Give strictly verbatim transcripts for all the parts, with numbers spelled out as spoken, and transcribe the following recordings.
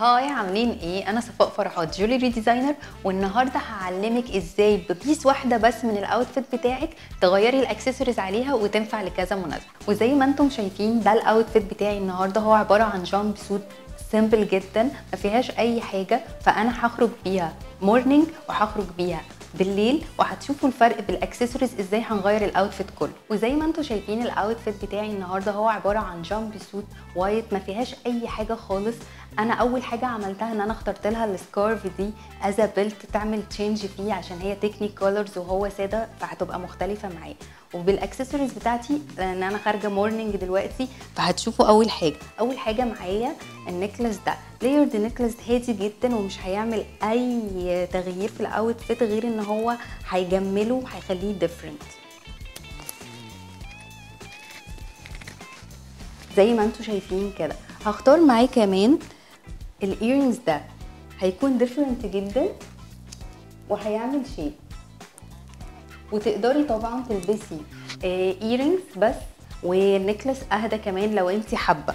هاي، عاملين ايه؟ انا صفاء فرحات جولري ديزاينر، والنهارده هعلمك ازاي ببيس واحده بس من الاوتفيت بتاعك تغيري الاكسسوارز عليها وتنفع لكذا مناسبه. وزي ما انتم شايفين ده الاوتفيت بتاعي النهارده، هو عباره عن جامب سوت سيمبل جدا ما فيهاش اي حاجه، فانا هخرج بيها مورنينج وهخرج بيها بالليل، وهتشوفوا الفرق بالاكسسوارز ازاي هنغير الاوتفيت كله. وزي ما انتم شايفين الاوتفيت بتاعي النهارده هو عباره عن جامب سوت وايت ما فيهاش اي حاجه خالص. انا اول حاجه عملتها ان انا اخترت لها السكارف دي از بيلت تعمل تشينج فيه، عشان هي تكنيك كولرز وهو ساده فهتبقى مختلفه معايا. وبالاكسسوارز بتاعتي ان انا خارجه مورنينج دلوقتي، فهتشوفوا اول حاجه اول حاجه معايا النكلس ده لايرد نكلس هادي جدا، ومش هيعمل اي تغيير في الاوتفيت غير ان هو هيجمله وهيخليه ديفرنت. زي ما انتم شايفين كده هختار معي كمان الايرنجز ده هيكون ديفرنت جدا وهيعمل شيب، وتقدري طبعا تلبسي ايرنجز بس والنكلس اهدى كمان لو انت حابه.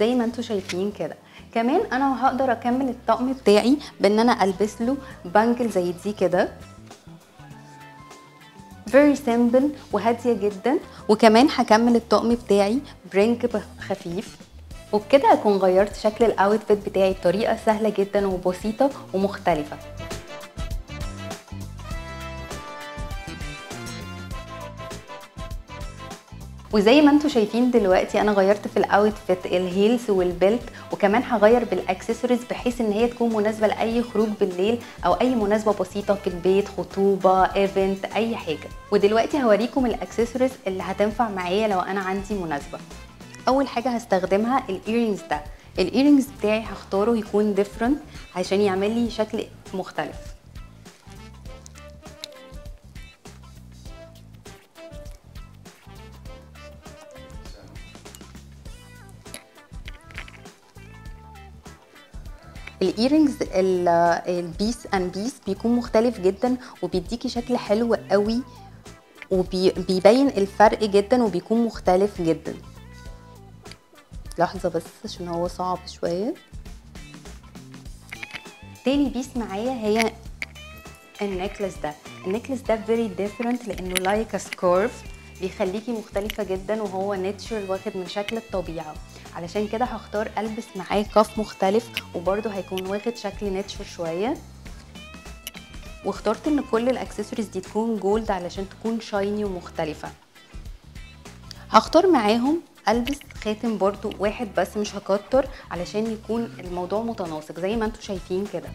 زي ما انتم شايفين كده كمان انا هقدر اكمل الطقم بتاعي بان انا البس له بانجل زي دي كده، فيري سيمبل وهاديه جدا. وكمان هكمل الطقم بتاعي برينك خفيف، وبكده اكون غيرت شكل الاوتفيت بتاعي بطريقه سهله جدا وبسيطه ومختلفه. وزي ما انتم شايفين دلوقتي انا غيرت في الاوتفيت الهيلز والبيلت، وكمان هغير بالاكسسوارز بحيث ان هي تكون مناسبه لاي خروج بالليل او اي مناسبه بسيطه في البيت، خطوبه، ايفنت، اي حاجه. ودلوقتي هوريكم الاكسسوارز اللي هتنفع معايا لو انا عندي مناسبه. اول حاجه هستخدمها الايرينجز ده الايرينجز بتاعي هختاره يكون ديفرنت عشان يعمل لي شكل مختلف. الايرينجز البيس اند بيس بيكون مختلف جدا وبيديكي شكل حلو قوي، وبيبين الفرق جدا وبيكون مختلف جدا. لحظه بس عشان هو صعب شويه. تاني بيس معايا هي النكلس ده النكلس ده فيري ديفرنت لانه لايك سكارف، بيخليكي مختلفه جدا وهو ناتشر واخد من شكل الطبيعه، علشان كده هختار البس معاه كاف مختلف وبرده هيكون واخد شكل ناتشر شويه. واخترت ان كل الاكسسوارز دي تكون جولد علشان تكون شايني ومختلفه. هختار معاهم البس خاتم برده واحد بس، مش هكتر علشان يكون الموضوع متناسق زي ما انتم شايفين كده.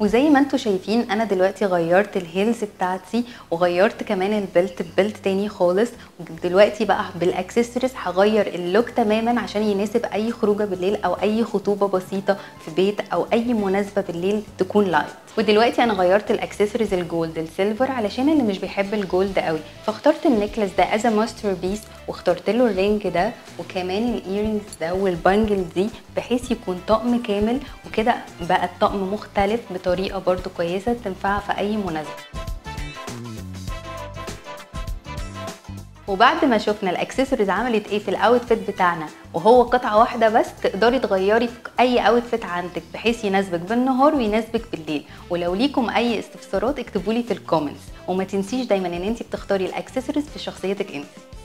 وزي ما انتم شايفين انا دلوقتي غيرت الهيلز بتاعتي وغيرت كمان البلت ببلت تاني خالص، ودلوقتي بقى بالاكسسوارز هغير اللوك تماما عشان يناسب اي خروجه بالليل او اي خطوبه بسيطه في بيت او اي مناسبه بالليل تكون لايت. ودلوقتي انا غيرت الاكسسوارز الجولد السيلفر علشان اللي مش بيحب الجولد قوي، فاخترت النكلس ده از ماستر بيس واخترت له الرينج ده وكمان الايرينجز ده والبانجل دي بحيث يكون طقم كامل، وكده بقى الطقم مختلف بطريقه برضو كويسه تنفع في اي مناسبه. وبعد ما شفنا الاكسسوارز عملت ايه في الاوتفيت بتاعنا، وهو قطعه واحده بس تقدري تغيري في اي اوتفيت عندك بحيث يناسبك بالنهار ويناسبك بالليل. ولو ليكم اي استفسارات اكتبوا لي في الكومنتس، وما تنسيش دايما ان انت بتختاري الاكسسوارز في شخصيتك انت.